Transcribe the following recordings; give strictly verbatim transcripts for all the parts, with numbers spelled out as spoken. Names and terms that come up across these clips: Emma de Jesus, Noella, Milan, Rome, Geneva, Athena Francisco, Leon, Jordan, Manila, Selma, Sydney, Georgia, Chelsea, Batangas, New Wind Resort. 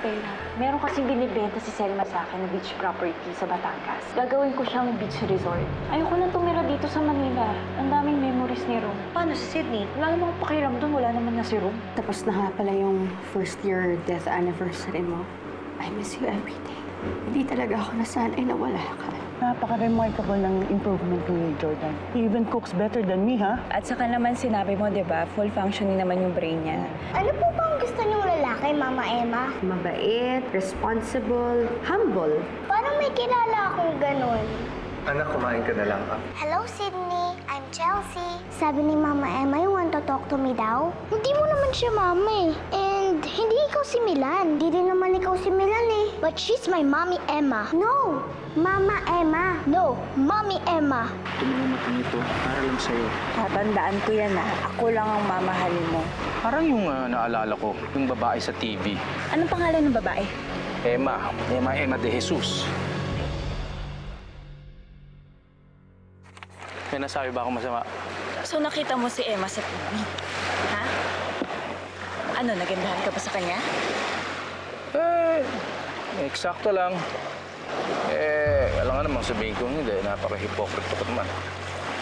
pera. Meron kasing binibenta si Selma sa akin na beach property sa Batangas. Gagawin ko siyang beach resort. Ayoko lang tumira dito sa Manila. Ang daming memories ni Rome. Paano sa Sydney? Wala namang pakiramdam. Wala naman na si Rome. Tapos na nga pala yung first year death anniversary mo. I miss you every day. Hindi talaga ako nasanay na wala ka. Napaka-remarkable ng improvement ni Jordan. He even cooks better than me, ha? At saka naman sinabi mo, di ba, full functioning naman yung brain niya. Ano po bang gusto niyong lalaki, Mama Emma? Mabait, responsible, humble. Parang may kilala akong ganun. Anak, kumain ka na lang, ha? Hello, Sydney. I'm Chelsea. Sabi ni Mama Emma, you want to talk to me daw? Hindi mo naman siya, Mama, eh. And hindi ikaw si Milan. Hindi din naman ikaw si Milan, eh. But she's my Mommy Emma. No! Mama Emma. No, Mommy Emma. Tumulong natin ito para lang sa'yo. Tatandaan ko yan, ha. Ako lang ang mamahalin mo. Parang yung uh, naalala ko, yung babae sa T V. Anong pangalan ng babae? Emma. Emma, Emma de Jesus. May nasabi ba akong masama? So nakita mo si Emma sa T V? Ha? Ano, nagandahan ka pa sa kanya? Eh, eksakto lang. Eh, alam nga namang sabihin ko hindi, napaka-hypocrite ko naman.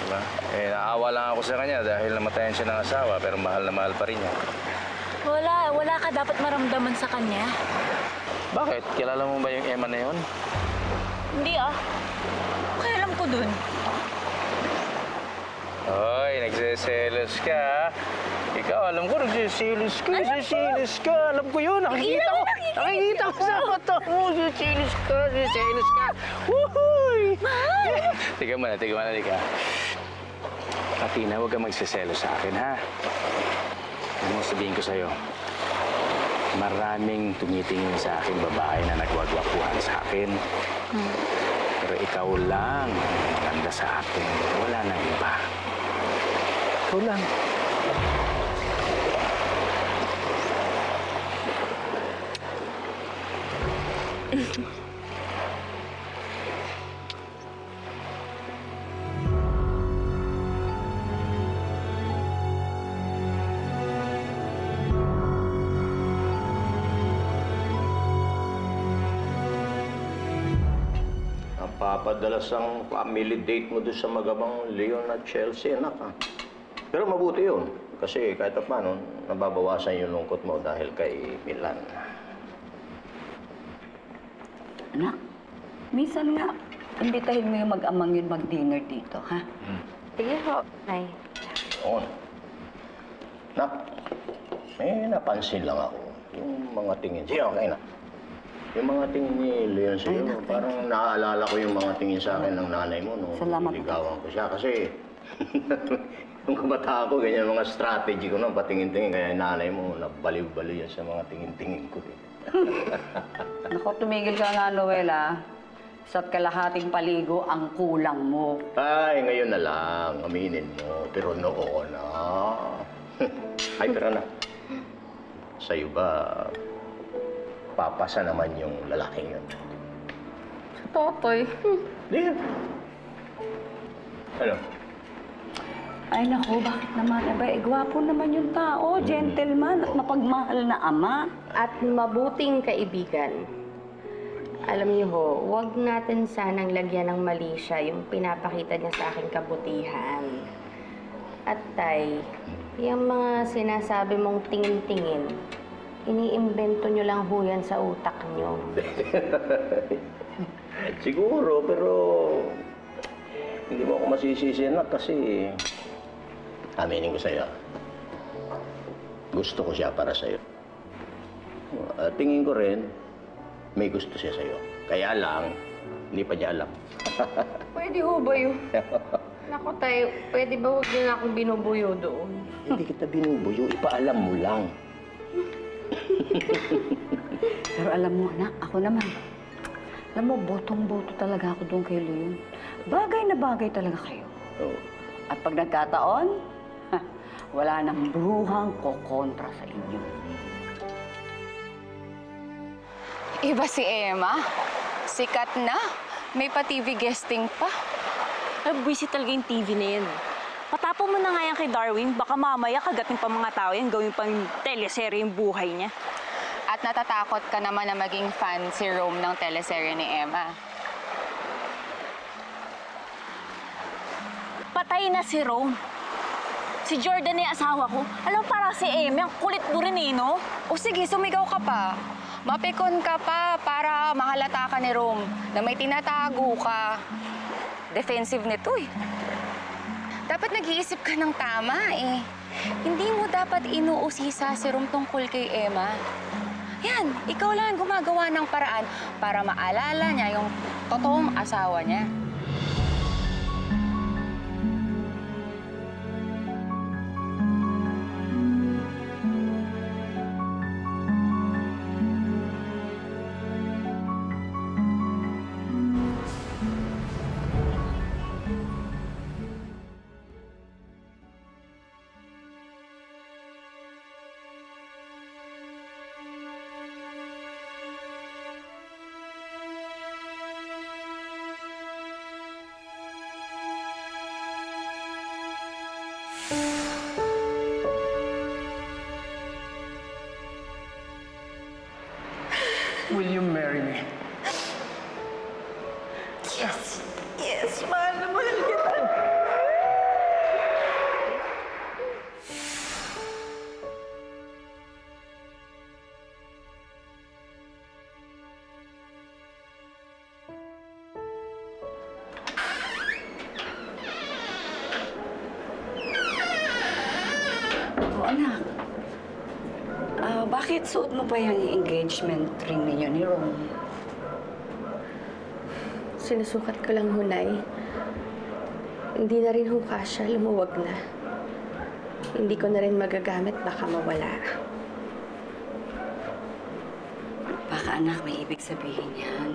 Diba? Eh, naawa lang ako sa kanya dahil namatayan siya ng asawa, pero mahal na mahal pa rin niya. Wala, wala ka dapat maramdaman sa kanya. Bakit? Kilala mo ba yung Emma na yun? Hindi ah. Pakialam ko dun. Hoy, nagsiselos ka. Ikaw, alam ko, nagsiselos ka, nagsiselos ka. Alam ko yun, nakikita ko. Nakikita ko sa mata mo, nagsiselos ka, nagsiselos ka. Woohooy! Mahal! Tignan mo na, tignan mo na, tignan. Athena, huwag kang magsiselos sa akin, ha? Ano sabihin ko sa'yo? Maraming tumitingin sa akin babae na nagwagwakuhan sa akin. Hmm. Pero ikaw lang ang maganda sa akin. Wala nang iba. Ikaw lang. Napapadalas ang family date mo doon sa magabang Leon at Chelsea, anak, ha? Pero mabuti yun. Kasi kahit paano, nababawasan yung lungkot mo dahil kay Milan. Anak, minsan nga, imbitahin mo yung mag-amang yun mag-dinner dito, ha? Hmm. Sige ho, Nay. Oo. Nak, may napansin lang ako. Yung mga tingin. Sige, okay na. Yung mga tingin ni Leon sa'yo, ay, nak, parang naaalala ko yung mga tingin sa akin ng nanay mo, no? Salamat. Niligawan ko siya kasi nung kabataan ko, ganyan mga strategy ko, no? Patingin-tingin. Kaya nanay mo, nabaliw-baliw yan sa mga tingin-tingin ko, eh. Naku, tumigil ka nga, Noella. Isa't kalahating paligo ang kulang mo. Ay, ngayon na lang. Aminin mo. Pero noon na. Ay, pero na. Sa'yo ba, papasa naman yung lalaking yun? Sa totoy. Hindi. Ano? Ay, naku, bakit naman? Abay, gwapo naman yung tao, gentleman at mapagmahal na ama. At mabuting kaibigan. Alam niyo ho, huwag natin sanang lagyan ng mali siya yung pinapakita niya sa aking kabutihan. At tay, yung mga sinasabi mong tingin-tingin, iniimbento niyo lang ho yan sa utak niyo. Siguro, pero hindi mo ako masisisi, anak, kasi aminin ko sa'yo, gusto ko siya para sa'yo. At tingin ko rin, may gusto siya sa'yo. Kaya lang, hindi pa niya alam. Pwede ho ba yun? Naku tayo, pwede ba huwag niyo na akong binubuyo doon? Hindi kita binubuyo, ipaalam mo lang. Pero alam mo, anak, ako naman. Alam mo, botong-boto talaga ako doon kay Leon. Bagay na bagay talaga kayo. Oo. At pag nagkataon, wala nang bruhang kokontra sa inyo. Iba si Emma. Sikat na. May pa-T V guesting pa. Busy talaga yung T V na yan. Patapong mo na nga yan kay Darwin. Baka mamaya kagating pa mga tao yan. Gawin pang teleserye yung buhay niya. at natatakot ka naman na maging fan si Rome ng teleserye ni Emma. Patay na si Rome. Si Jordan ay asawa ko. Alam, parang si Emma, ang kulit mo rin eh, no? O sige, sumigaw ka pa. Mapikon ka pa para mahalata ka ni Rome na may tinatago ka. Defensive nito eh. Dapat nag-iisip ka ng tama eh. Hindi mo dapat inuusisa si Rome tungkol kay Emma. Yan, ikaw lang ang gumagawa ng paraan para maalala niya yung totoong asawa niya. Will you marry me? Yes. Yes, mahal na mahal kita. Oh, anak. Uh, bakit suot mo pa yung engagement ring ninyo ni Rome? Sinusukat ko lang hunay. Hindi na rin hukasya, lumuwag na. Hindi ko na rin magagamit, baka mawala. Baka anak, may ibig sabihin yan.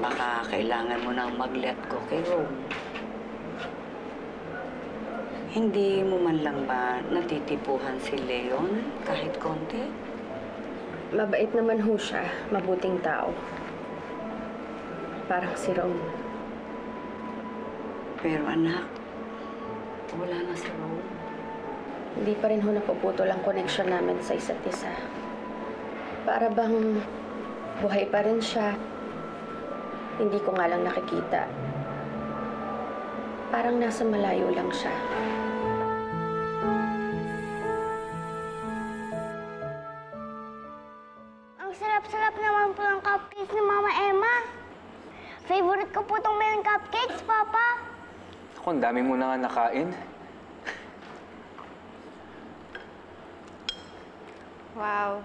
Baka kailangan mo nang mag-let go kay Rome. Hindi mo man lang ba natitipuhan si Leon kahit konti? Mabait naman ho siya. Mabuting tao. Parang si Rome. Pero anak, wala na si Rome. Hindi pa rin ho napuputol ang koneksyon namin sa isa't isa. Para bang buhay pa rin siya. Hindi ko nga lang nakikita. Parang nasa malayo lang siya. Sarap naman po ng cupcakes ni Mama Emma. Favorite ko po itong mayroong cupcakes, Papa. Ako, ang dami mo na nga nakain. Wow.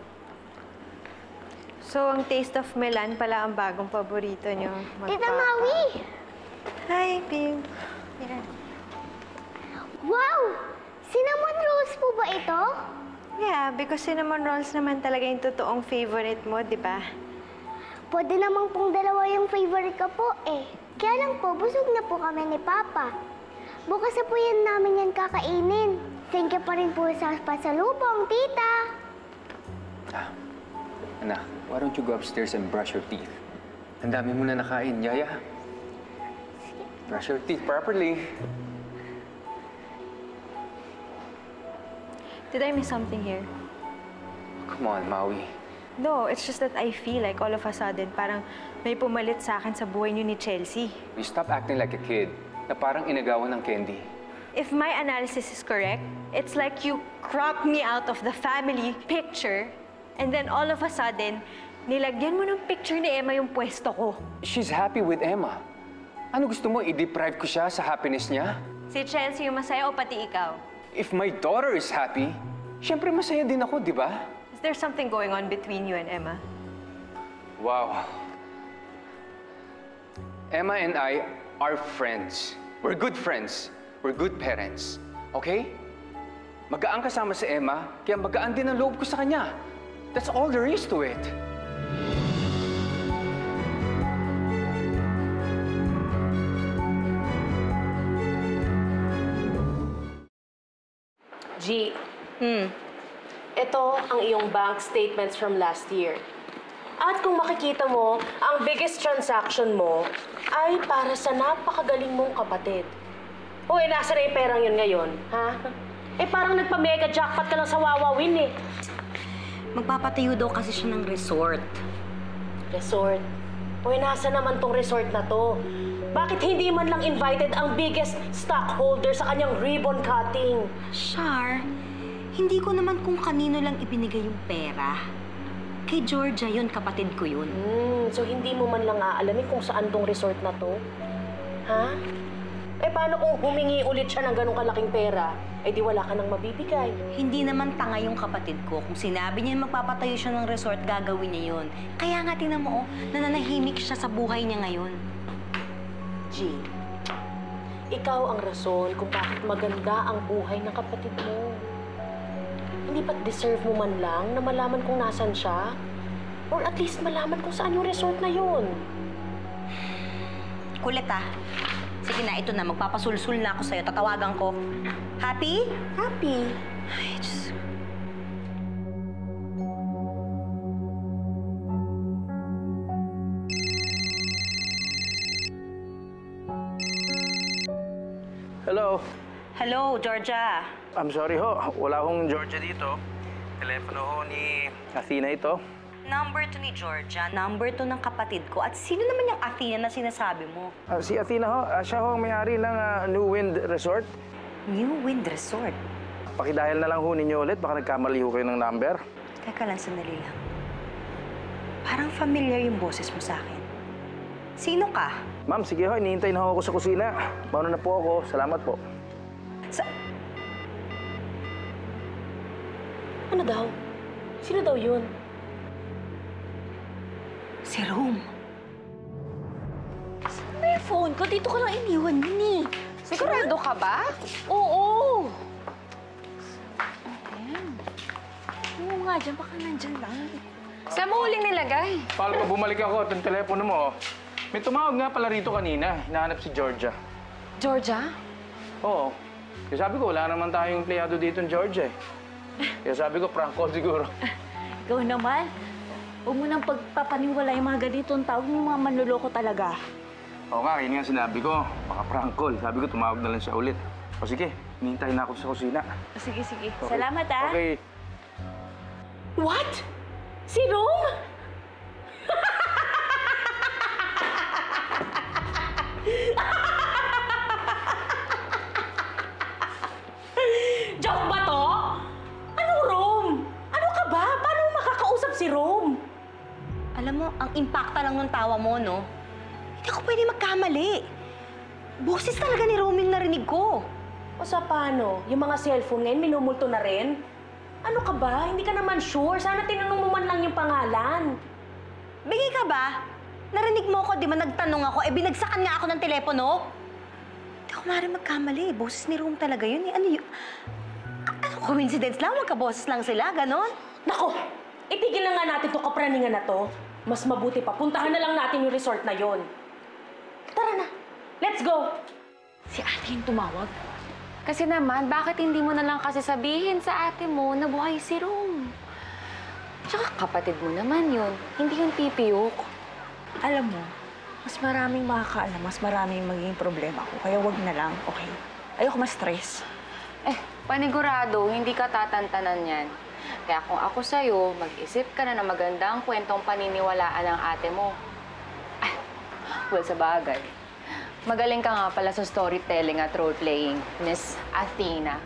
So, ang Taste of Milan pala ang bagong paborito niyo. Tita Maui! Hi, babe. Yeah. Wow! Cinnamon rolls po ba ito? Yeah, because cinnamon rolls naman talaga yung totoong favorite mo, di ba? Pwede naman pong dalawa yung favorite ko po eh. Kaya lang po, busog na po kami ni Papa. Bukas na po yan namin yan kakainin. Thank you pa rin po sa pasalubong, tita. Ah, anak, why don't you go upstairs and brush your teeth? Ang dami mo na nakain, Yaya. Brush your teeth properly. Did I miss something here? Come on, Maui. No, it's just that I feel like all of a sudden, parang may pumalit sa akin sa buhay niyo ni Chelsea. You stop acting like a kid na parang inagawan ng candy. If my analysis is correct, it's like you cropped me out of the family picture and then all of a sudden, nilagyan mo ng picture ni Emma yung pwesto ko. She's happy with Emma. Ano gusto mo, i-deprive ko siya sa happiness niya? Si Chelsea yung masaya o pati ikaw? If my daughter is happy, siyempre masaya din ako, di ba? Is there something going on between you and Emma? Wow. Emma and I are friends. We're good friends. We're good parents. Okay? Magaan kasama si Emma, kaya magaan din ang loob ko sa kanya. That's all there is to it. G, mm. Ito ang iyong bank statements from last year. At kung makikita mo, ang biggest transaction mo ay para sa napakagaling mong kapatid. O, eh, nasa na yung perang yun ngayon, ha? Eh, parang nagpa-mega jackpot ka lang sa Wawa Win, eh. Magpapatayo daw kasi siya ng resort. Resort? Uy, nasa naman tong resort na to? Bakit hindi man lang invited ang biggest stockholder sa kanyang ribbon cutting? Char, hindi ko naman kung kanino lang ibinigay yung pera. Kay Georgia yun, kapatid ko yun. Hmm, so hindi mo man lang aalamin kung saan tong resort na to? Ha? Eh, paano kung humingi ulit siya ng ganong kalaking pera? Eh, di wala ka nang mabibigay. Hindi naman tanga yung kapatid ko. Kung sinabi niya magpapatayo siya ng resort, gagawin niya yun. Kaya nga, tingnan mo, oh, nananahimik siya sa buhay niya ngayon. G, ikaw ang rason kung bakit maganda ang buhay ng kapatid mo. Hindi ba't deserve mo man lang na malaman kung nasan siya? Or at least malaman kung saan yung resort na yun? Kulit, ah. Sige na, ito na. Magpapasulsul na ako sa'yo. Tatawagan ko. Happy? Happy. Ay, Diyos. Hello. Hello, Georgia. I'm sorry ho. Wala akong Georgia dito. Telepono ho ni Athena ito. Number two ni Georgia, number two ng kapatid ko. At sino naman yung Athena na sinasabi mo? Uh, si Athena ho, uh, siya ho ang may-ari ng uh, New Wind Resort. New Wind Resort? Pakidahil na lang ho ninyo ulit, baka nagkamali ho kayo ng number. Teka lang, sandali lang. Parang familiar yung boses mo sa akin. Sino ka? Ma'am, sige ho, inihintay na ho ako sa kusina. Mauna na po ako, salamat po. Sa... Ano daw? Sino daw yun? Si Rome. Saan ba yung phone ko? Dito ko lang iniwan din eh. Sigurado ka ba? Oo. Ayan. Oo nga, dyan. Baka nandyan lang. Saan mo huling nilagay? Paolo, bumalik ako. Itong telepono mo. May tumawag nga pala rito kanina. Hinahanap si Georgia. Georgia? Oo. Kaya sabi ko, wala naman tayong empleyado dito ng Georgia eh. Kaya sabi ko, prank call siguro. Ikaw naman. Huwag mo nang pagpapaniwala yung mga ganitong tao, yung mga manluloko talaga. Oo nga, yun nga sinabi ko. Baka prank call. Sabi ko, tumawag na lang siya ulit. O sige, hinihintay na ako sa kusina. O sige, sige. Okay. Salamat, ah. Okay. What? Si Rome? Joke ba to? Anong Rome? Ano ka ba? Paano makakausap si Rome? Alam mo, ang impacta lang ng tawa mo, no? Hindi ako pwede magkamali. Boses talaga ni Roming narinig ko. O sa paano? Yung mga cellphone ngayon, minumulto na rin? Ano ka ba? Hindi ka naman sure. Sana tinanong mo man lang yung pangalan. Bigay ka ba? Narinig mo ako, di ba nagtanong ako? Eh, binagsakan nga ako ng telepono. Hindi ako maaaring magkamali. Boses ni Rome talaga yun. Eh, ano yun? Ano, coincidence lang? Magkaboses lang sila, ganon? Nako! Itigil na nga natin ito, kapraningan na to. Mas mabuti pa, puntahan na lang natin yung resort na yon. Tara na, let's go! Si ate yung tumawag. Kasi naman, bakit hindi mo na lang kasi sabihin sa ate mo na buhay si Rome? Tsaka kapatid mo naman yun, hindi yung pipiyok. Alam mo, mas maraming makakaalam, mas maraming magiging problema ko. Kaya wag na lang, okay? Ayoko ma-stress. Eh, panigurado, hindi ka tatantanan yan. Kaya kung ako sa'yo, mag-isip ka na ng magandang kwentong paniniwalaan ng ate mo. Ah, well, sa bagay. Magaling ka nga pala sa storytelling at role-playing, Miss Athena.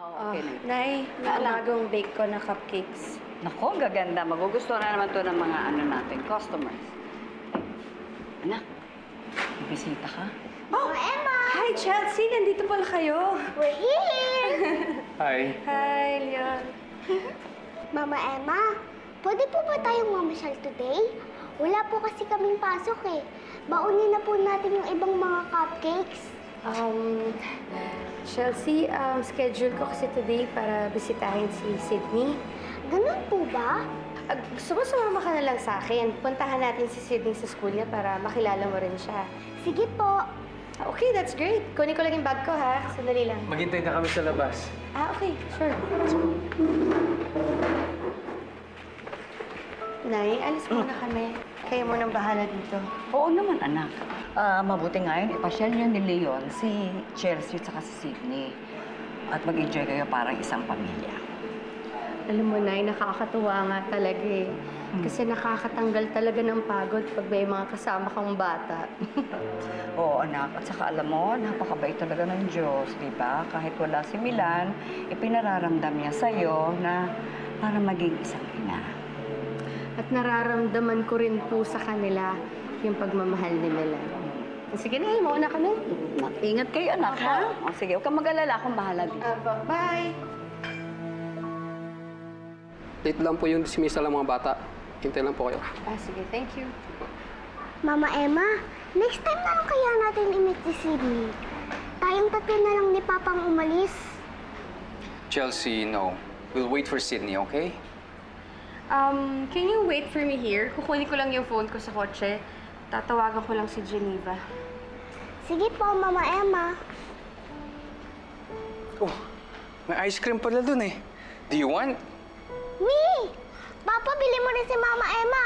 Oh, okay. Oh, Nay, naalagong bake ko na cupcakes. Nako, gaganda. Magugusto na naman to ng mga ano natin, customers. Anak, bisita ka? Oh, Emma! Hi, Chelsea! Nandito pala kayo. We're here! Hi. Hi, Leon. Mama Emma, pwede po ba tayong mamasyal today? Wala po kasi kaming pasok eh. Baunin na po natin yung ibang mga cupcakes. Um, Chelsea, um, schedule ko kasi today para bisitahin si Sydney. Ganun po ba? Uh, sumusumama ka na lang sa akin. Puntahan natin si Sydney sa school niya para makilala mo rin siya. Sige po. Okay, that's great. Kunin ko lang yung bag ko, ha? Sandali lang. Maghintay na kami sa labas. Ah, okay. Sure. Nay, alis mo na kami. Kayo mo nang bahala dito. Oo naman, anak. Uh, mabuti nga yun, ipasyal niyo ni Leon, si Chelsea at si Sydney. at mag-enjoy kayo parang isang pamilya. Alam mo, Nay, nakakatuwa nga talaga eh. Hmm. Kasi nakakatanggal talaga ng pagod pag may mga kasama kang bata. Oo, anak. At saka alam mo, napakabait talaga ng Diyos, di ba? Kahit wala si Milan, ipinararamdam niya sa'yo na para maging isang ina. At nararamdaman ko rin po sa kanila yung pagmamahal ni Milan. Sige na, mauna ka na. Ingat kayo, anak, ha? O, sige, huwag kang mag-alala. Akong bahala dito. Uh, bye! Late lang po yung dismissal ng mga bata. Hintay lang po kayo. Ah, sige, thank you. Mama Emma, next time na lang kaya natin i-meet si Sydney. Tayong tatlo na lang ni Papang umalis. Chelsea, no. We'll wait for Sydney, okay? Um, can you wait for me here? Kukunin ko lang yung phone ko sa kotse. Tatawagan ko lang si Geneva. Sige po, Mama Emma. Oh, may ice cream pala dun eh. Do you want? Me! Papa, bili mo rin si Mama Emma.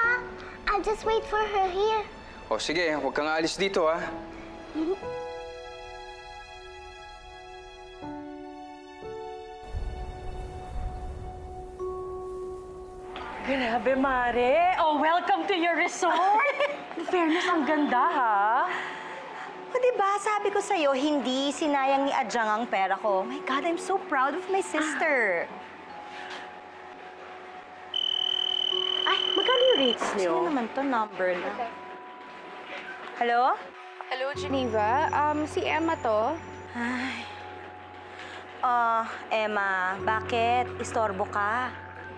I'll just wait for her here. Oh, sige. Huwag kang aalis dito, ha? Grabe, Mare. Oh, welcome to your resort. Fairness, ang ganda, ha? O, diba? Sabi ko sa'yo, hindi sinayang ni Adyang ang pera ko. My God, I'm so proud of my sister. Ah. Ay, magkano yung rates niyo? Sino naman to number na? Okay. Hello? Hello, Geneva. Um, si Emma to. Ay. Oh, Emma, bakit? Istorbo ka?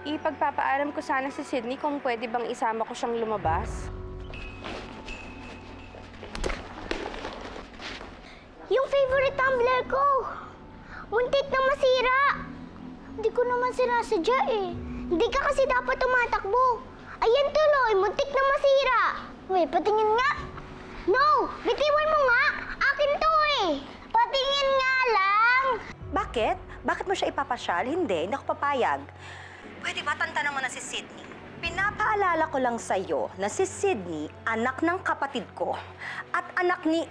Ipagpapaalam ko sana si Sydney kung pwede bang isama ko siyang lumabas. Yung favorite tumbler ko! Muntik na masira! Hindi ko naman sinasadya eh. Hindi ka kasi dapat tumatakbo. Ayan tuloy, muntik na masira! Uy, patingin nga! No! Bitiwan mo nga! Akin to eh! Patingin nga lang! Bakit? Bakit mo siya ipapasyal? Hindi, hindi ako papayag. Pwede ba tantanan mo na si Sydney? Pinapaalala ko lang sa'yo na si Sydney, anak ng kapatid ko at anak ni...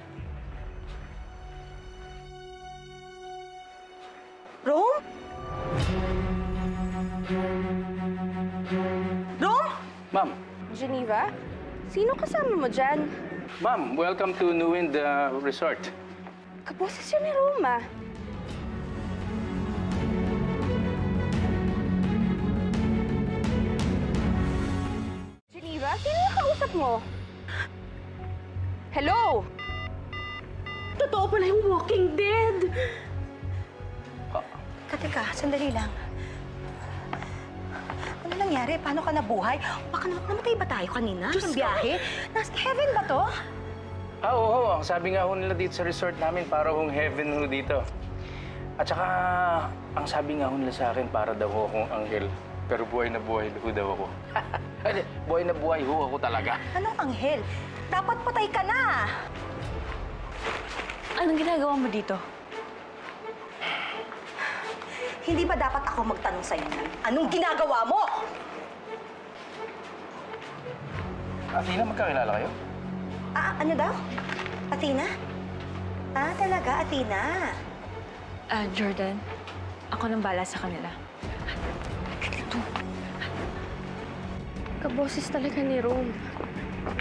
Rome? Rome? Ma'am. Geneva? Sino kasama mo dyan? Ma'am, welcome to New Wind uh, Resort. Kaboses yun ni Rome, ah. Geneva, sino yung kausap mo? Hello? Totoo pala yung Walking Dead! Teka, sandali lang. Ano nangyari? Paano ka nabuhay? Baka namatay ba tayo kanina? Diyos ng biyahe? Nasa heaven ba to? Ah, oo. Sabi nga ho nila dito sa resort namin, para hong heaven ho dito. At saka, ang sabi nga ho nila sa akin, para daw ho akong anghel. Pero buhay na buhay ho daw ako. Buhay na buhay ho ako talaga. Anong anghel? Dapat patay ka na! Anong ginagawa mo dito? Hindi ba dapat ako magtanong sa'yo? Anong ginagawa mo? Athena, magkakilala kayo? Ah, ano daw? Athena? Ah, talaga, Athena? Ah, uh, Jordan, ako nang bala sa kanila. Ito. Kaboses talaga ni Rome.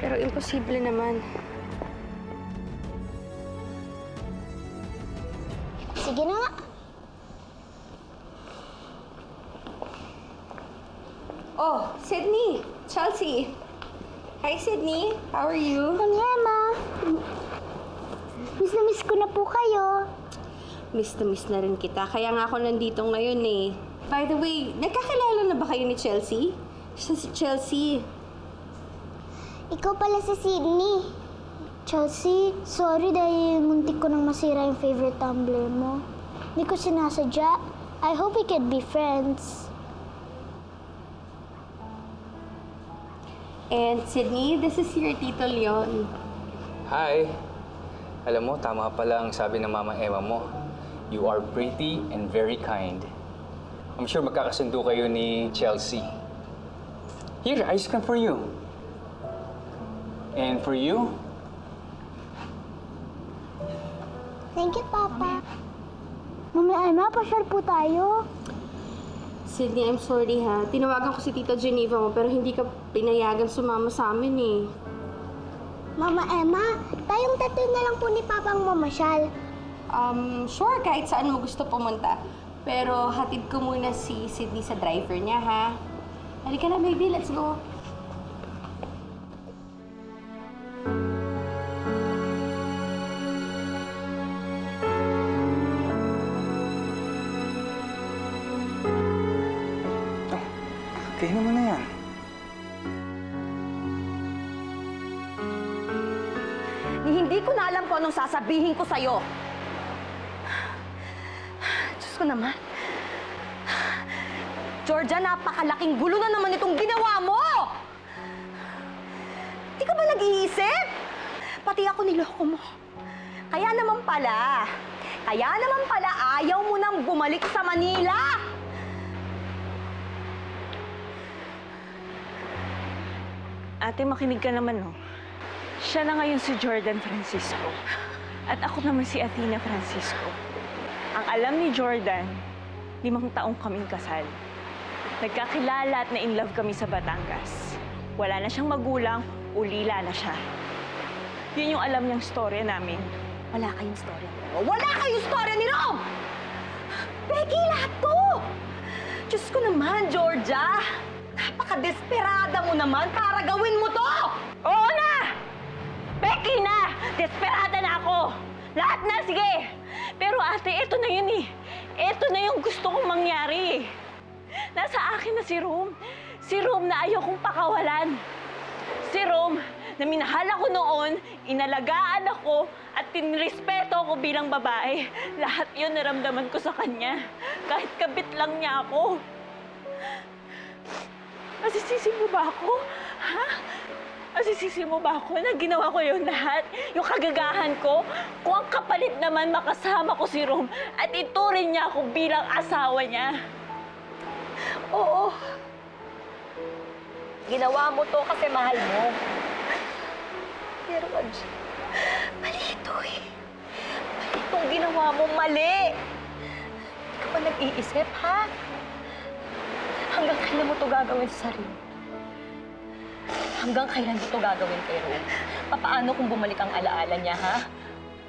Pero imposible naman. Sige na nga. Oh, Sydney! Chelsea! Hi, Sydney! How are you? Hi, Emma! Miss na miss ko na po kayo. Miss na miss na rin kita. Kaya nga ako nandito ngayon eh. By the way, nagkakilala na ba kayo ni Chelsea? Siya si Chelsea. Ikaw pala si Sydney. Chelsea, sorry dahil muntik ko nang masira yung favorite tumbler mo. Hindi ko sinasadya. I hope we can be friends. And Sydney, this is your Tito Leon. Hi. Alam mo, tama pala ang sabi ng Mama Emma mo. You are pretty and very kind. I'm sure magkakasundo kayo ni Chelsea. Here, ice cream for you. And for you. Thank you, Papa. Mami Emma, pasyal po tayo. Sydney, I'm sorry ha. Tinawagan ko si Tita Geneva mo pero hindi ka pinayagan sumama sa amin eh. Mama Emma, tayong tatlo na lang po ni Papang mamasyal. Um, sure, kahit saan mo gusto pumunta. Pero hatid ko muna si Sydney sa driver niya ha. Halika na baby, let's go. Okay naman na yan. Hindi ko na alam kung anong sasabihin ko sa'yo. Diyos ko naman. Georgia, napakalaking gulo na naman itong ginawa mo! Di ka ba nag-iisip? Pati ako niloko mo. Kaya naman pala, kaya naman pala ayaw mo nang bumalik sa Manila! Ate, makinig ka naman, no? Siya na ngayon si Jordan Francisco. At ako naman si Athena Francisco. Ang alam ni Jordan, limang taong kaming kasal. Nagkakilala at na-inlove kami sa Batangas. Wala na siyang magulang, ulila na siya. Yun yung alam niyang storya namin. Wala kayong storya. Wala kayong storya ni Rome! Becky, lahat to! Diyos ko naman, Georgia! Napaka-desperada mo naman para gawin mo to! Oo na! Becky na! Desperada na ako! Lahat na, sige! Pero ate, ito na yun eh. Ito na yung gusto kong mangyari. Nasa akin na si Rome. Si Rome na ayaw kong pakawalan. Si Rome na minahal ako noon, inalagaan ako, at tinrespeto ako bilang babae. Lahat yun naramdaman ko sa kanya. Kahit kabit lang niya ako. Masisisi mo ba ako? Ha? Masisisi mo ba ako na ginawa ko yun lahat? Yung kagagahan ko? Kung ang kapalit naman makasama ko si Rome at ituring niya ako bilang asawa niya. Oo. Ginawa mo to kasi mahal mo. Pero, Angie, mali ito eh. Mali itong ginawa mo, mali. Hindi ka ba nag-iisip, ha? Hanggang kailan mo ito gagawin sa sarili? Hanggang kailan mo ito gagawin, pero papaano kung bumalik ang alaala niya, ha?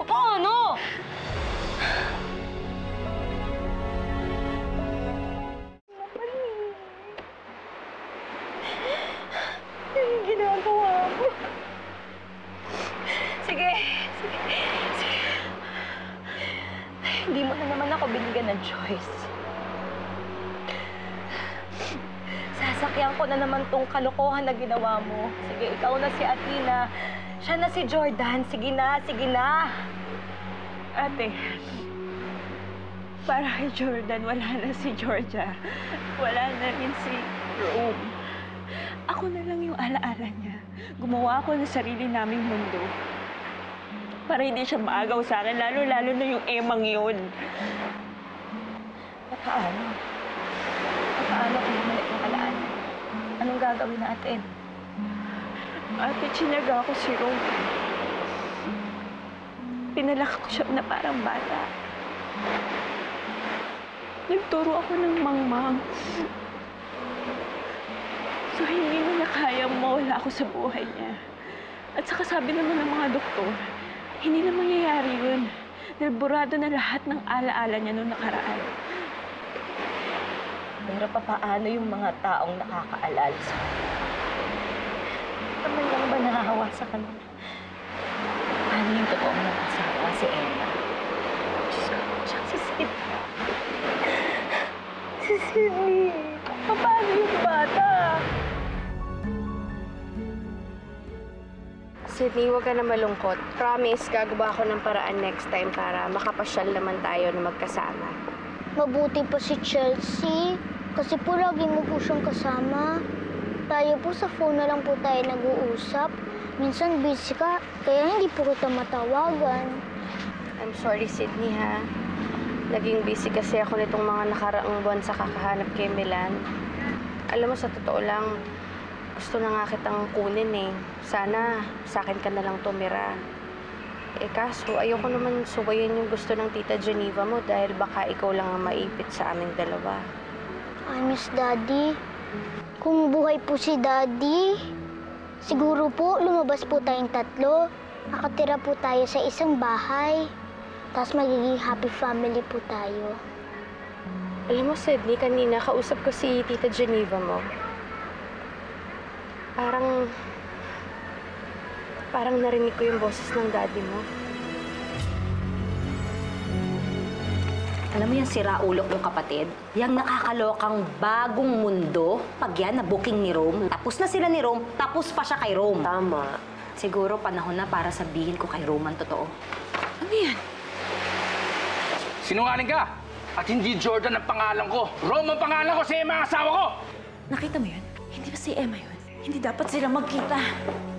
Paano? Ano yung ginagawa mo? Sige, sige, sige. Hindi mo na naman ako binigyan ng choice. Sakyan ko na naman tong kalokohan na ginawa mo. Sige, ikaw na si Athena. Siya na si Jordan. Sige na, sige na. Ate, para kay Jordan, wala na si Georgia. Wala na rin si Rome. Ako na lang yung alaala niya. Gumawa ako ng sarili naming mundo. Para hindi siya maagaw sa akin, lalo-lalo na yung emang yun. Paano? Paano kung bumalik ng alaala? Anong gagawin natin? Ate, chinaga ako si Rome. Pinalak ko siya na parang bata. Nagturo ako ng mangmang. So, hindi mo na kayang mawala ako sa buhay niya. At saka sabi naman ng mga doktor, hindi na mangyayari yun. Nalborado na lahat ng alaala niya noong nakaraan. Pero papaano yung mga taong nakakaalala sa kanila? Naman lang ba nakahawa sa kanila? Paano yung totoong nakasawa si Emma? Diyos ko, siya si Sydney. Si Sydney, paano yung bata? Sydney, huwag ka na malungkot. Promise, gagawa ko ng paraan next time para makapasyal naman tayo na magkasama. Mabuti pa si Chelsea. Kasi po, lagi mo po siyang kasama. Tayo po, sa phone na lang po tayo nag-uusap. Minsan busy ka, kaya hindi po kita matawagan. I'm sorry, Sydney, ha? Naging busy kasi ako nitong mga nakaraang buwan sa kakahanap kay Milan. Alam mo, sa totoo lang, gusto na nga kitang kunin, eh. Sana, sa akin ka na lang tumira. Eh kaso, ayoko naman subayan yung gusto ng Tita Geneva mo dahil baka ikaw lang ang maipit sa aming dalawa. I miss Daddy. Kung buhay po si Daddy, siguro po lumabas po tayong tatlo. Nakatira po tayo sa isang bahay. Tapos magiging happy family po tayo. Alam mo, Sydney, kanina kausap ko si Tita Geneva mo. Parang... Parang narinig ko yung boses ng daddy mo. Alam mo yung siraulok ng kapatid? Yang nakakalokang bagong mundo pag yan na booking ni Rome. Tapos na sila ni Rome, tapos pa siya kay Rome. Tama. Siguro panahon na para sabihin ko kay Rome ang totoo. Ano yan? Sinungaling ka! At hindi Jordan ang pangalan ko. Rome ang pangalan ko, si Emma ang asawa ko! Nakita mo yun? Hindi ba si Emma yun? Hindi dapat sila magkita.